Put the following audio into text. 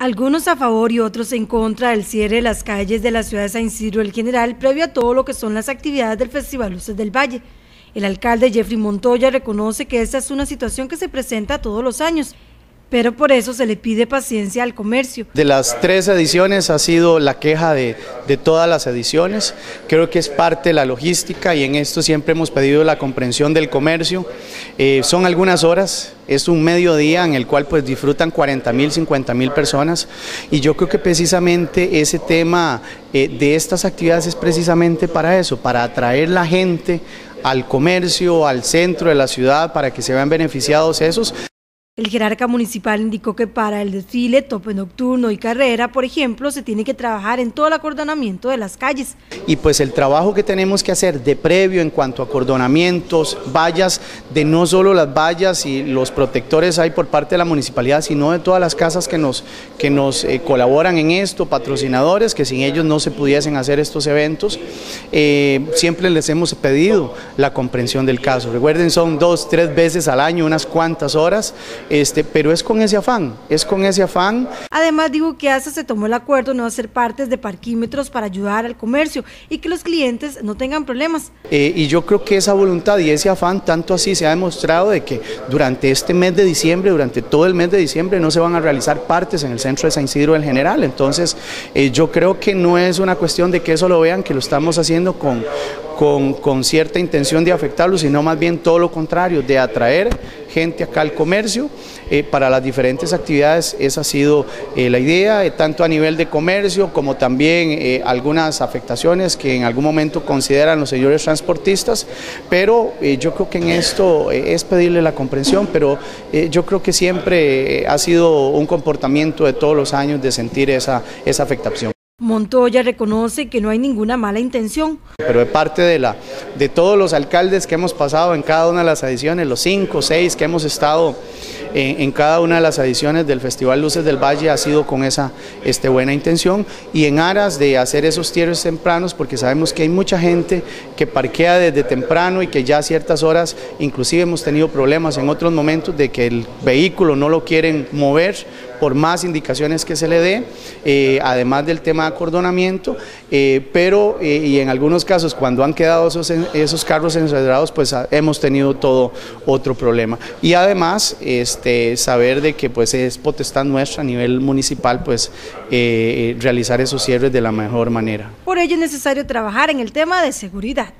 Algunos a favor y otros en contra del cierre de las calles de la ciudad de San Isidro del General previo a todo lo que son las actividades del Festival Luces del Valle. El alcalde Jeffry Montoya reconoce que esta es una situación que se presenta todos los años, pero por eso se le pide paciencia al comercio. De las 3 ediciones ha sido la queja de todas las ediciones. Creo que es parte de la logística y en esto siempre hemos pedido la comprensión del comercio. Son algunas horas, es un mediodía en el cual pues disfrutan 40.000, 50.000 personas, y yo creo que precisamente ese tema de estas actividades es precisamente para eso, para atraer la gente al comercio, al centro de la ciudad, para que se vean beneficiados esos. El jerarca municipal indicó que para el desfile, tope nocturno y carrera, por ejemplo, se tiene que trabajar en todo el acordonamiento de las calles. Y pues el trabajo que tenemos que hacer de previo en cuanto a acordonamientos, vallas, de no solo las vallas y los protectores hay por parte de la municipalidad, sino de todas las casas que nos colaboran en esto, patrocinadores, que sin ellos no se pudiesen hacer estos eventos. Siempre les hemos pedido la comprensión del caso. Recuerden, son 2, 3 veces al año, unas cuantas horas. Pero es con ese afán, Además digo que hasta se tomó el acuerdo no hacer partes de parquímetros para ayudar al comercio y que los clientes no tengan problemas. Y yo creo que esa voluntad y ese afán, tanto así se ha demostrado de que durante este mes de diciembre, durante todo el mes de diciembre no se van a realizar partes en el centro de San Isidro del General. Entonces yo creo que no es una cuestión de que eso lo vean, que lo estamos haciendo con cierta intención de afectarlo, sino más bien todo lo contrario, de atraer gente acá al comercio. Para las diferentes actividades esa ha sido la idea, tanto a nivel de comercio como también algunas afectaciones que en algún momento consideran los señores transportistas, pero yo creo que en esto es pedirle la comprensión, pero yo creo que siempre ha sido un comportamiento de todos los años de sentir esa afectación. Montoya reconoce que no hay ninguna mala intención. Pero de parte de todos los alcaldes que hemos pasado en cada una de las ediciones, los 5 o 6 que hemos estado en cada una de las ediciones del Festival Luces del Valle, ha sido con esa buena intención y en aras de hacer esos cierres tempranos, porque sabemos que hay mucha gente que parquea desde temprano y que ya a ciertas horas, inclusive hemos tenido problemas en otros momentos de que el vehículo no lo quieren mover por más indicaciones que se le dé, además del tema de acordonamiento, y en algunos casos cuando han quedado esos carros enredados, pues hemos tenido todo otro problema. Y además saber de que pues es potestad nuestra a nivel municipal pues realizar esos cierres de la mejor manera. Por ello es necesario trabajar en el tema de seguridad.